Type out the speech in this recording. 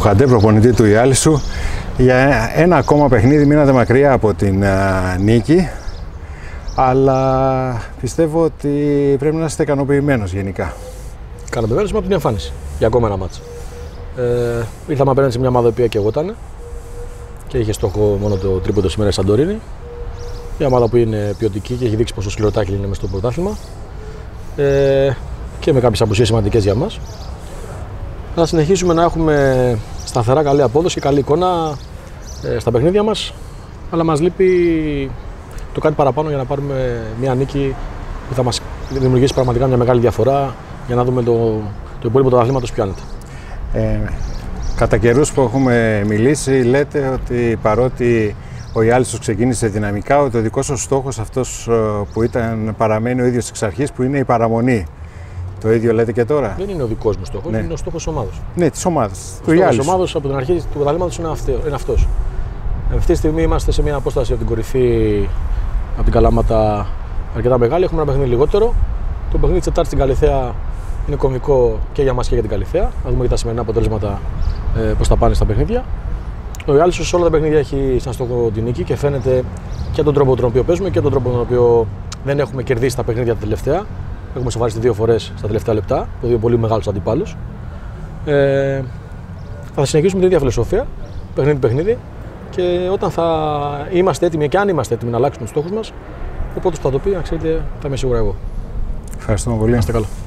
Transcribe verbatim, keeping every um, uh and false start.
του χαντέ προπονητή του Ιάλυσου για ένα ακόμα παιχνίδι. Μείνατε μακριά από την α, νίκη, αλλά πιστεύω ότι πρέπει να είστε ικανοποιημένος γενικά. Ικανοποιημένος από την εμφάνιση για ακόμα ένα μάτς. Ε, ήρθαμε απέναντι σε μια ομάδα που και εγώ ήταν και είχε στόχο μόνο το τρίποντο σήμερα Σαντορίνη. Μια ομάδα που είναι ποιοτική και έχει δείξει πόσο σκληρό τάκλι είναι μες στο πρωτάθλημα. Ε, και με κάποιες απουσίες σημαντικές για μας. Θα συνεχίσουμε να έχουμε σταθερά καλή απόδοση και καλή εικόνα ε, στα παιχνίδια μας, αλλά μας λείπει το κάτι παραπάνω για να πάρουμε μια νίκη που θα μας δημιουργήσει πραγματικά μια μεγάλη διαφορά για να δούμε το, το υπόλοιπο του αθλήματος ποιο άνεται. Ε, κατά καιρούς που έχουμε μιλήσει, λέτε ότι παρότι ο Ιάλυσος ξεκίνησε δυναμικά, ότι ο δικός σας στόχος, αυτός που ήταν, παραμένει ο ίδιος εξ αρχής, που είναι η παραμονή. Το ίδιο λέτε και τώρα. Δεν είναι ο δικός μου στόχος, ναι. Είναι ο στόχος της ομάδας. Ναι, της ομάδας. Ο στόχος της ομάδας από την αρχή του πρωταθλήματος είναι αυτός. Αυτή τη στιγμή είμαστε σε μια απόσταση από την κορυφή, από την Καλαμάτα, αρκετά μεγάλη. Έχουμε ένα παιχνίδι λιγότερο. Το παιχνίδι της Τετάρτης στην Καλυθέα είναι κομβικό και για μας και για την Καλυθέα. Να δούμε και τα σημερινά αποτελέσματα πώς θα πάνε στα παιχνίδια. Ο Ιάλυσος σε όλα τα παιχνίδια έχει σαν στόχο την νίκη και φαίνεται και τον τρόπο τον οποίο παίζουμε και τον τρόπο τον οποίο δεν έχουμε κερδίσει τα παιχνίδια τα τελευταία. Έχουμε σοβαρίσει δύο φορές στα τελευταία λεπτά, το δύο πολύ μεγάλους αντιπάλους. Ε, θα συνεχίσουμε την ίδια φιλοσοφία, παιχνίδι-παιχνίδι, και όταν θα είμαστε έτοιμοι, και αν είμαστε έτοιμοι να αλλάξουμε τους στόχους μας, ο πρώτος που θα το πει, να ξέρετε, θα είμαι σίγουρα εγώ. Ευχαριστώ πολύ. Είστε καλά.